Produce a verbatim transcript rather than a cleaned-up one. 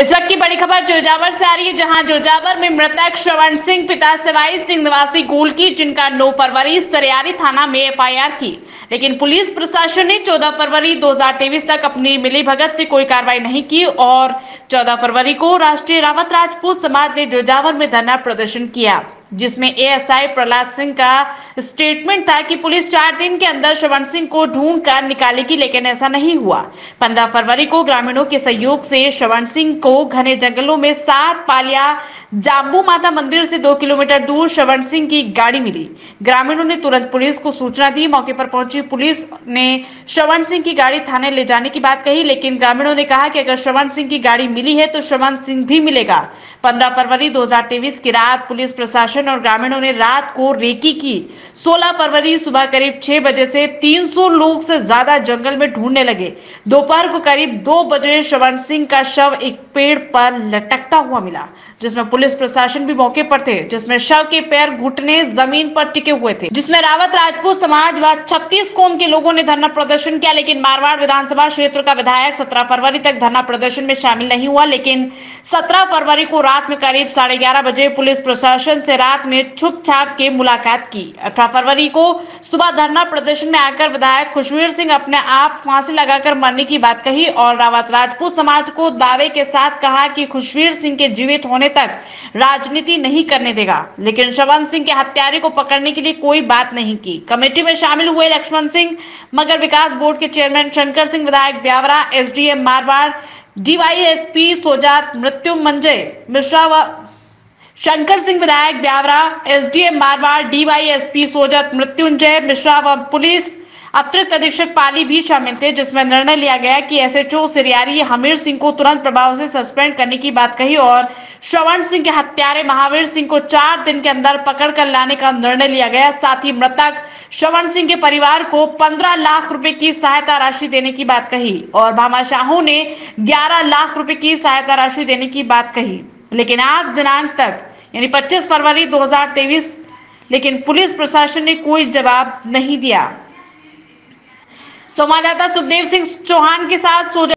इस वक्त की बड़ी खबर जोजावर से आ रही है, जहां जोजावर में मृतक श्रवण सिंह पिता सवाई सिंह निवासी गोलकी, जिनका नौ फरवरी सरियारी थाना में एफ आई आर की, लेकिन पुलिस प्रशासन ने चौदह फरवरी दो हज़ार तेईस तक अपनी मिलीभगत से कोई कार्रवाई नहीं की और चौदह फरवरी को राष्ट्रीय रावत राजपूत समाज ने जोजावर में धरना प्रदर्शन किया, जिसमें A S I Prahlad Singh का स्टेटमेंट था कि पुलिस चार दिन के अंदर श्रवण सिंह को ढूंढ कर निकालेगी, लेकिन ऐसा नहीं हुआ। पंद्रह फरवरी को ग्रामीणों के सहयोग से श्रवण सिंह को घने जंगलों में सात पालिया जाम्बू माता मंदिर से दो किलोमीटर दूर श्रवण सिंह की गाड़ी मिली। ग्रामीणों ने तुरंत पुलिस को सूचना दी। मौके पर पहुंची पुलिस ने श्रवण सिंह की गाड़ी थाने ले जाने की बात कही, लेकिन ग्रामीणों ने कहा कि अगर श्रवण सिंह की गाड़ी मिली है तो श्रवण सिंह भी मिलेगा। पंद्रह फरवरी दो हजार तेईस की रात पुलिस प्रशासन और ग्रामीणों ने रात को रेकी की। सोलह फरवरी सुबह करीब छह बजे से तीन सौ लोग से ज्यादा जंगल में ढूंढने लगे। दोपहर को करीब दो बजे श्रवण सिंह का शव एक पेड़ पर लटकता हुआ मिला, जिसमें पुलिस प्रशासन भी मौके पर थे, जिसमें शव के पैर घुटने जमीन पर टिके हुए थे, जिसमें रावत राजपूत समाज व छत्तीस कौम के लोगों ने धरना प्रदर्शन किया। लेकिन मारवाड़ विधानसभा क्षेत्र का विधायक सत्रह फरवरी तक धरना प्रदर्शन में शामिल नहीं हुआ, लेकिन सत्रह फरवरी को रात में करीब साढ़े ग्यारह बजे पुलिस प्रशासन से रात में छुप छाप के मुलाकात की। अठारह फरवरी को सुबह धरना प्रदर्शन में आकर विधायक खुशवीर सिंह अपने आप फांसी लगाकर मरने की बात कही और रावत राजपूत समाज को दावे के साथ कहा कि खुशवीर सिंह के जीवित होने तक राजनीति नहीं करने देगा, लेकिन श्रवण सिंह के हत्यारे को पकड़ने के लिए कोई बात नहीं की। कमेटी में शामिल हुए लक्ष्मण सिंह मगर विकास बोर्ड के चेयरमैन शंकर सिंह, विधायक Beawar, S D M Marwar, D Y S P Sojat Mrityunjay Mishra, Shankar Singh विधायक Beawar, S D M Marwar, D Y S P Sojat Mrityunjay Mishra व पुलिस अतिरिक्त अधीक्षक पाली भी शामिल थे, जिसमें निर्णय लिया गया कि S H O Sariyari Hamir Singh को तुरंत प्रभाव से सस्पेंड करने की बात कही और श्रवण सिंह के हत्यारे महावीर सिंह को चार दिन के अंदर पकड़ कर लाने का निर्णय लिया गया। साथ ही मृतक श्रवण सिंह के परिवार को पंद्रह लाख रुपए की सहायता राशि देने की बात कही और भामाशाहों ने ग्यारह लाख रुपए की सहायता राशि देने की बात कही, लेकिन आज दिनांक तक यानी पच्चीस फरवरी दो हज़ार तेईस लेकिन पुलिस प्रशासन ने कोई जवाब नहीं दिया। संवाददाता सुखदेव सिंह चौहान के साथ सोजा